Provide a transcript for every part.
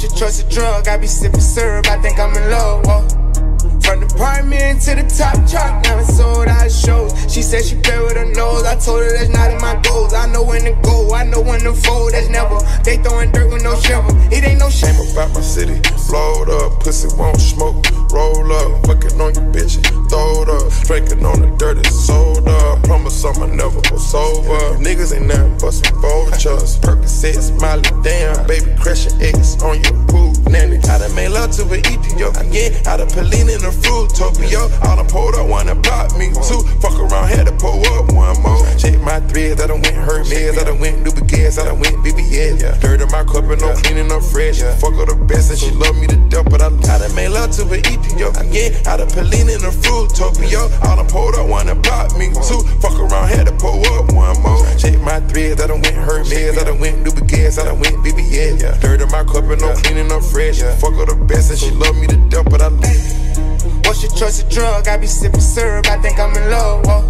should trust a drug. I be sipping syrup, I think I'm in love, whoa. From the apartment to the top chart, never sold out shows. She said she played with her nose, I told her that's not in my goals. I know when to go, I know when to fold, that's never. They throwing dirt with no shovel, it ain't no shame about my city. Blowed up, pussy won't smoke, roll up, fucking on your bitch, throw it up, drinking on the dirty soda. Promise I'ma never go sober. Niggas ain't nothing but some vultures. Percocets, Molly, damn, baby, crashing eggs on your pool, nanny. I done made love to an Ethiopia, again, I done Pelina in the Fruitopia. All done pulled up, one done blocked me too. Fuck around, had to pull up one more. Check my threads, I done went Hermes, I done went Dubigas, I done went BBS. Dirt in my cup and I'm cleaning up fresh. Fuck her the best and she love me to death, but I done made love to an Ethiopia, again, I done Pelina in the Fruitopia. All done pulled up, one done blocked me too. Fuck around, had to pull up one more. Check my threads, I done went Hermes, I done went Dubigas, I done went BBS. Dirt in my cup and I'm cleaning up fresh. Fuck her the best and she love me to death, but Once you trust a drug, I be sipping syrup, I think I'm in love, whoa.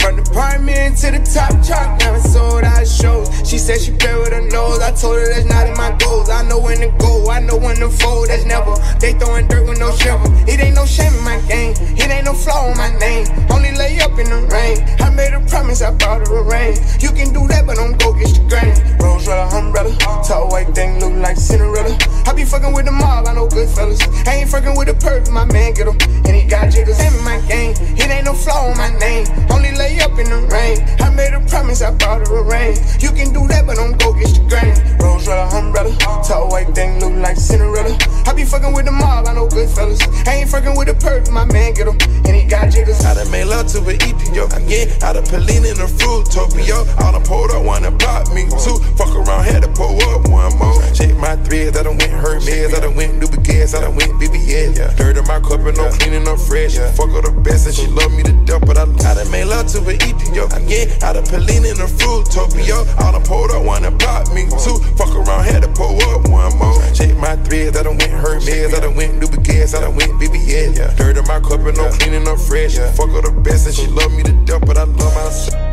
From the apartment to the top chart, never sold out shows. She said she played with her nose, I told her that's not in my goals. I know when to go, I know when to fold, that's never. They throwing dirt with no shovel, it ain't no shame in my game. It ain't no flaw in my name, only lay up in the rain. I made a promise, I brought her a ring. You can do that, but don't go get your grain. Rose red umbrella, tall white thing, look like Cinderella. I be fucking with the mob, I know good fellas. I ain't fucking with the perv, my man get him, and he got jiggers. In my game, it ain't no flaw in my name, only lay up in the rain. I made a promise, I brought her a ring. You can do that, but don't go get your grain. Rose red umbrella, tall white thing, look like Cinderella. I be fucking with the mob, I know good fellas. I ain't fucking with the perv, my man get him, and he got jiggers. I done made love to an Ethiopia, again, I done Pelina in the Fruitopia. I done pulled up, one done blocked me too. Fuck around, had to pull up one more. Check my threads, I done went Hermes, I done went Dubigas, I done went BBS. Dirt in my cup and I'm cleaning up fresh. Fuck her the best and she love me to death, but I done made love to an Ethiopia, again, I done Pelina in the Fruitopia. I done pulled up, one done blocked me too. Fuck around, had to pull up one more. Check my threads, I done went Hermes, I done went Dubigas, I done went BBS. Dirt in my cup and I'm cleaning up fresh. Fuck her the best and she love me to death, but I love myself.